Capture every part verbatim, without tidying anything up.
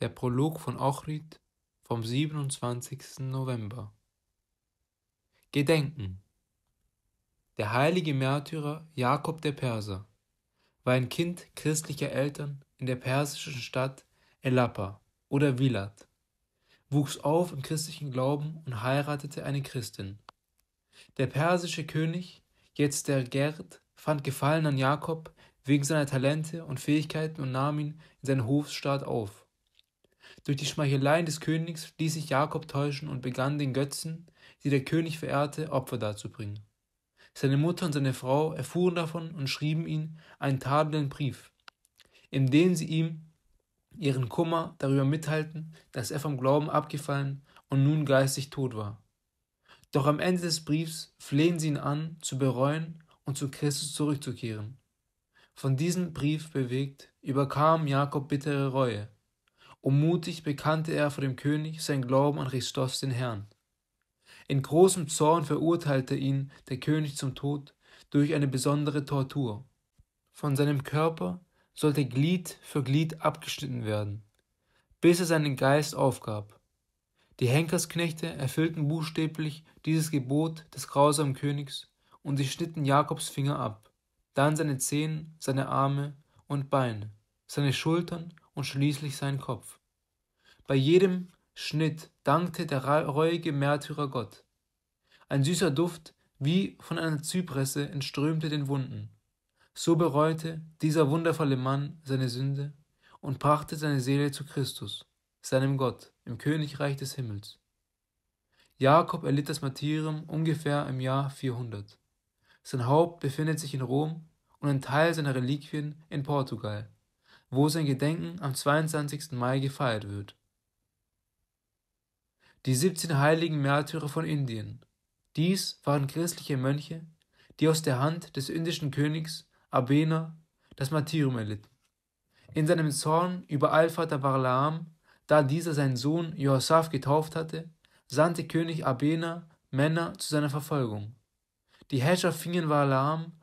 Der Prolog von Ochrid vom siebenundzwanzigsten November. Gedenken. Der heilige Märtyrer Jakob der Perser war ein Kind christlicher Eltern in der persischen Stadt Elapa oder Vilat, wuchs auf im christlichen Glauben und heiratete eine Christin. Der persische König, jetzt der Gerd, fand Gefallen an Jakob wegen seiner Talente und Fähigkeiten und nahm ihn in seinen Hofstaat auf. Durch die Schmeicheleien des Königs ließ sich Jakob täuschen und begann den Götzen, die der König verehrte, Opfer darzubringen. Seine Mutter und seine Frau erfuhren davon und schrieben ihm einen tadelnden Brief, in dem sie ihm ihren Kummer darüber mitteilten, dass er vom Glauben abgefallen und nun geistig tot war. Doch am Ende des Briefs flehen sie ihn an, zu bereuen und zu Christus zurückzukehren. Von diesem Brief bewegt, überkam Jakob bittere Reue. Und mutig bekannte er vor dem König seinen Glauben an Christos, den Herrn. In großem Zorn verurteilte ihn der König zum Tod durch eine besondere Tortur. Von seinem Körper sollte Glied für Glied abgeschnitten werden, bis er seinen Geist aufgab. Die Henkersknechte erfüllten buchstäblich dieses Gebot des grausamen Königs und sie schnitten Jakobs Finger ab, dann seine Zehen, seine Arme und Beine, seine Schultern und schließlich seinen Kopf. Bei jedem Schnitt dankte der reuige Märtyrer Gott. Ein süßer Duft wie von einer Zypresse entströmte den Wunden. So bereute dieser wundervolle Mann seine Sünde und brachte seine Seele zu Christus, seinem Gott, im Königreich des Himmels. Jakob erlitt das Martyrium ungefähr im Jahr vierhundert. Sein Haupt befindet sich in Rom und ein Teil seiner Reliquien in Portugal, wo sein Gedenken am zweiundzwanzigsten Mai gefeiert wird. Die siebzehn heiligen Märtyrer von Indien. Dies waren christliche Mönche, die aus der Hand des indischen Königs Abena das Martyrium erlitten. In seinem Zorn über Allvater Barlaam, da dieser seinen Sohn Joasaf getauft hatte, sandte König Abena Männer zu seiner Verfolgung. Die Herrscher fingen Barlaam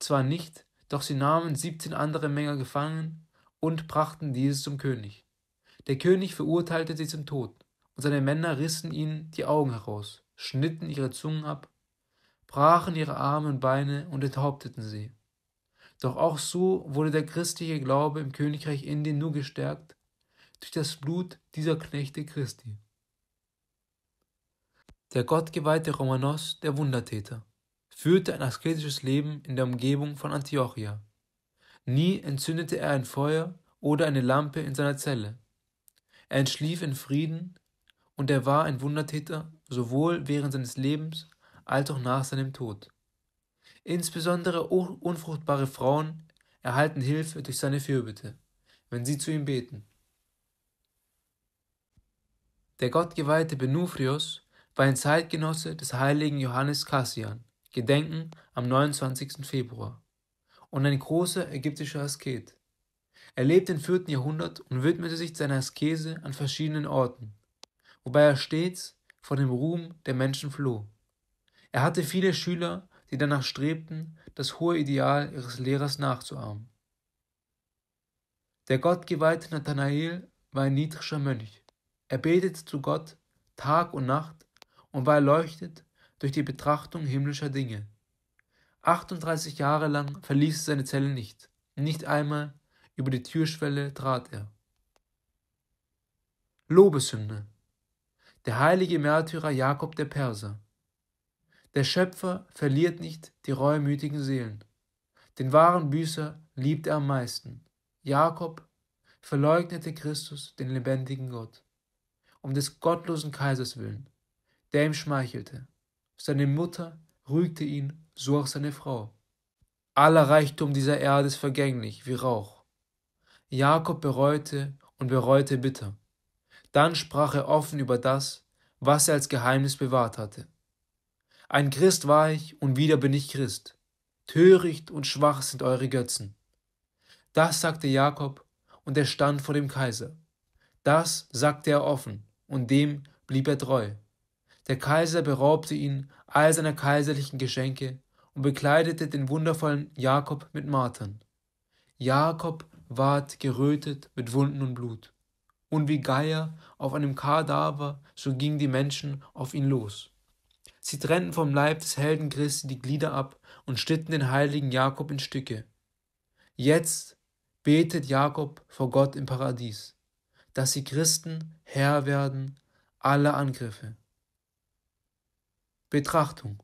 zwar nicht, doch sie nahmen siebzehn andere Männer gefangen und brachten dieses zum König. Der König verurteilte sie zum Tod, und seine Männer rissen ihnen die Augen heraus, schnitten ihre Zungen ab, brachen ihre Arme und Beine und enthaupteten sie. Doch auch so wurde der christliche Glaube im Königreich Indien nur gestärkt durch das Blut dieser Knechte Christi. Der gottgeweihte Romanos, der Wundertäter, führte ein asketisches Leben in der Umgebung von Antiochia. Nie entzündete er ein Feuer oder eine Lampe in seiner Zelle. Er entschlief in Frieden und er war ein Wundertäter sowohl während seines Lebens als auch nach seinem Tod. Insbesondere unfruchtbare Frauen erhalten Hilfe durch seine Fürbitte, wenn sie zu ihm beten. Der gottgeweihte Pinuphrios war ein Zeitgenosse des heiligen Johannes Kassian, Gedenken am neunundzwanzigsten Februar, und ein großer ägyptischer Asket. Er lebte im vierten Jahrhundert und widmete sich seiner Askese an verschiedenen Orten, wobei er stets vor dem Ruhm der Menschen floh. Er hatte viele Schüler, die danach strebten, das hohe Ideal ihres Lehrers nachzuahmen. Der gottgeweihte Nathanael war ein nitrischer Mönch. Er betete zu Gott Tag und Nacht und war erleuchtet durch die Betrachtung himmlischer Dinge. achtunddreißig Jahre lang verließ er seine Zelle nicht. Nicht einmal über die Türschwelle trat er. Lobeshymne. Der heilige Märtyrer Jakob der Perser. Der Schöpfer verliert nicht die reumütigen Seelen. Den wahren Büßer liebt er am meisten. Jakob verleugnete Christus, den lebendigen Gott, um des gottlosen Kaisers willen, der ihm schmeichelte. Seine Mutter rügte ihn, so auch seine Frau. Aller Reichtum dieser Erde ist vergänglich wie Rauch. Jakob bereute und bereute bitter. Dann sprach er offen über das, was er als Geheimnis bewahrt hatte. Ein Christ war ich, und wieder bin ich Christ. Töricht und schwach sind eure Götzen. Das sagte Jakob, und er stand vor dem Kaiser. Das sagte er offen, und dem blieb er treu. Der Kaiser beraubte ihn all seiner kaiserlichen Geschenke und bekleidete den wundervollen Jakob mit Martern. Jakob ward gerötet mit Wunden und Blut. und wie Geier auf einem Kadaver, so gingen die Menschen auf ihn los. Sie trennten vom Leib des Helden Christi die Glieder ab und schnitten den heiligen Jakob in Stücke. Jetzt betet Jakob vor Gott im Paradies, dass die Christen Herr werden aller Angriffe. Betrachtung: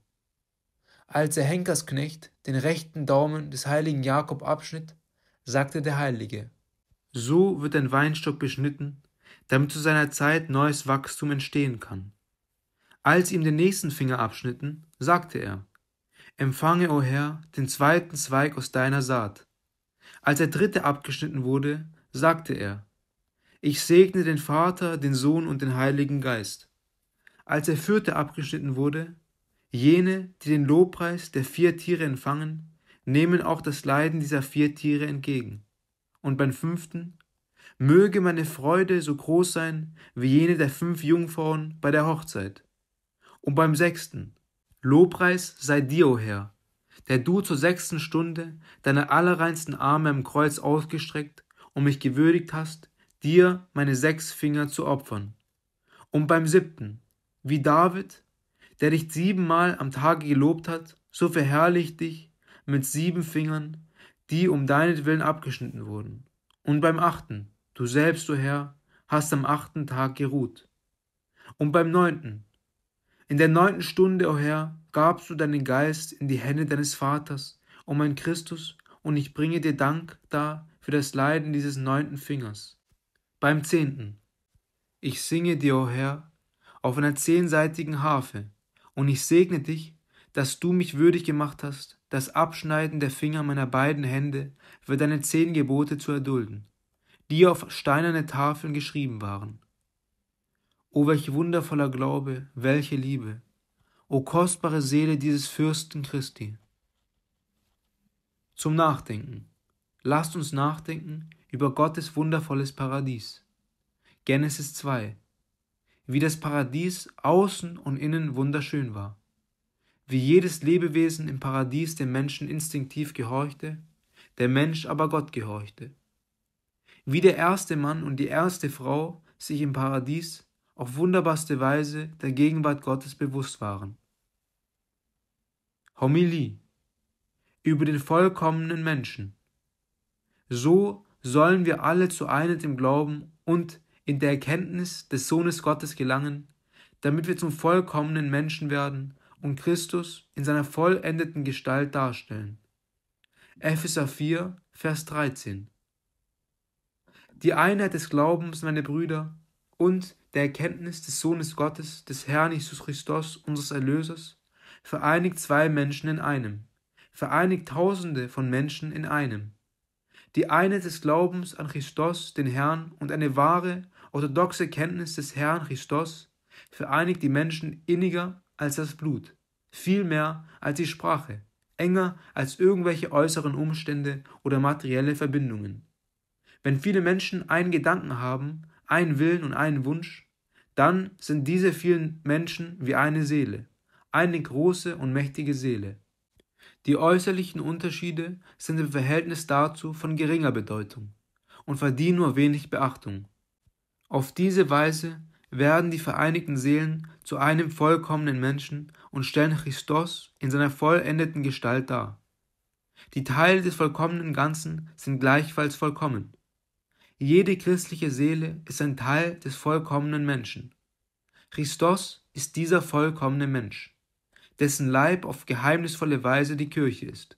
Als der Henkersknecht den rechten Daumen des heiligen Jakob abschnitt, sagte der Heilige: So wird ein Weinstock beschnitten, damit zu seiner Zeit neues Wachstum entstehen kann. Als ihm den nächsten Finger abschnitten, sagte er: Empfange, o Herr, den zweiten Zweig aus deiner Saat. Als der dritte abgeschnitten wurde, sagte er: Ich segne den Vater, den Sohn und den Heiligen Geist. Als der vierte abgeschnitten wurde: Jene, die den Lobpreis der vier Tiere empfangen, nehmen auch das Leiden dieser vier Tiere entgegen. Und beim fünften: Möge meine Freude so groß sein wie jene der fünf Jungfrauen bei der Hochzeit. Und beim sechsten: Lobpreis sei dir, o Herr, der du zur sechsten Stunde deine allerreinsten Arme am Kreuz ausgestreckt und mich gewürdigt hast, dir meine sechs Finger zu opfern. Und beim siebten: Wie David, der dich siebenmal am Tage gelobt hat, so verherrlicht dich mit sieben Fingern, die um deinetwillen abgeschnitten wurden. Und beim achten: Du selbst, o Herr, hast am achten Tag geruht. Und beim neunten: In der neunten Stunde, o Herr, gabst du deinen Geist in die Hände deines Vaters, o mein Christus, und ich bringe dir Dank dar für das Leiden dieses neunten Fingers. Beim zehnten: Ich singe dir, o Herr, auf einer zehnseitigen Harfe, und ich segne dich, dass du mich würdig gemacht hast, das Abschneiden der Finger meiner beiden Hände für deine zehn Gebote zu erdulden, die auf steinerne Tafeln geschrieben waren. O welch wundervoller Glaube, welche Liebe! O kostbare Seele dieses Fürsten Christi! Zum Nachdenken. Lasst uns nachdenken über Gottes wundervolles Paradies. Genesis zwei. Wie das Paradies außen und innen wunderschön war. Wie jedes Lebewesen im Paradies dem Menschen instinktiv gehorchte, der Mensch aber Gott gehorchte. Wie der erste Mann und die erste Frau sich im Paradies auf wunderbarste Weise der Gegenwart Gottes bewusst waren. Homilie über den vollkommenen Menschen. So sollen wir alle zur Einheit im Glauben und in der Erkenntnis des Sohnes Gottes gelangen, damit wir zum vollkommenen Menschen werden und Christus in seiner vollendeten Gestalt darstellen. Epheser vier, Vers dreizehn. Die Einheit des Glaubens, meine Brüder, und der Erkenntnis des Sohnes Gottes, des Herrn Jesus Christus, unseres Erlösers, vereinigt zwei Menschen in einem, vereinigt Tausende von Menschen in einem. Die Einheit des Glaubens an Christus, den Herrn, und eine wahre, orthodoxe Kenntnis des Herrn Christus vereinigt die Menschen inniger als das Blut, viel mehr als die Sprache, enger als irgendwelche äußeren Umstände oder materielle Verbindungen. Wenn viele Menschen einen Gedanken haben, einen Willen und einen Wunsch, dann sind diese vielen Menschen wie eine Seele, eine große und mächtige Seele. Die äußerlichen Unterschiede sind im Verhältnis dazu von geringer Bedeutung und verdienen nur wenig Beachtung. Auf diese Weise werden die vereinigten Seelen zu einem vollkommenen Menschen und stellen Christus in seiner vollendeten Gestalt dar. Die Teile des vollkommenen Ganzen sind gleichfalls vollkommen. Jede christliche Seele ist ein Teil des vollkommenen Menschen. Christus ist dieser vollkommene Mensch, dessen Leib auf geheimnisvolle Weise die Kirche ist.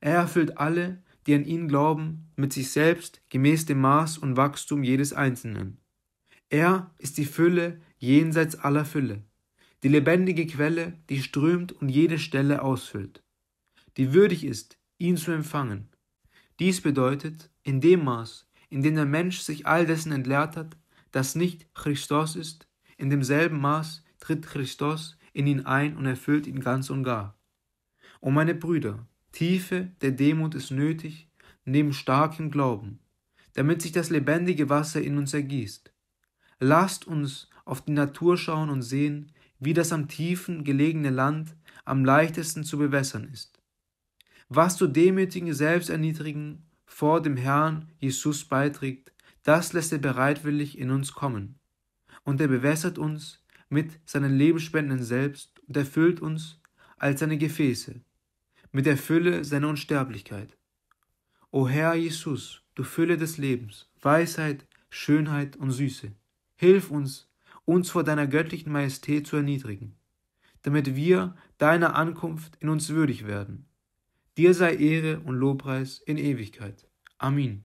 Er erfüllt alle, die an ihn glauben, mit sich selbst gemäß dem Maß und Wachstum jedes Einzelnen. Er ist die Fülle jenseits aller Fülle, die lebendige Quelle, die strömt und jede Stelle ausfüllt, die würdig ist, ihn zu empfangen. Dies bedeutet, in dem Maß, in dem der Mensch sich all dessen entleert hat, das nicht Christus ist, in demselben Maß tritt Christus in ihn ein und erfüllt ihn ganz und gar. O meine Brüder, Tiefe der Demut ist nötig, neben starkem Glauben, damit sich das lebendige Wasser in uns ergießt. Lasst uns auf die Natur schauen und sehen, wie das am tiefen gelegene Land am leichtesten zu bewässern ist. Was zu demütigen Selbsterniedrigen vor dem Herrn Jesus beiträgt, Das lässt er bereitwillig in uns kommen. Und er bewässert uns mit seinen Lebensspenden selbst und erfüllt uns als seine Gefäße, mit der Fülle seiner Unsterblichkeit. O Herr Jesus, du Fülle des Lebens, Weisheit, Schönheit und Süße, hilf uns, uns vor deiner göttlichen Majestät zu erniedrigen, damit wir deiner Ankunft in uns würdig werden. Dir sei Ehre und Lobpreis in Ewigkeit. Amen.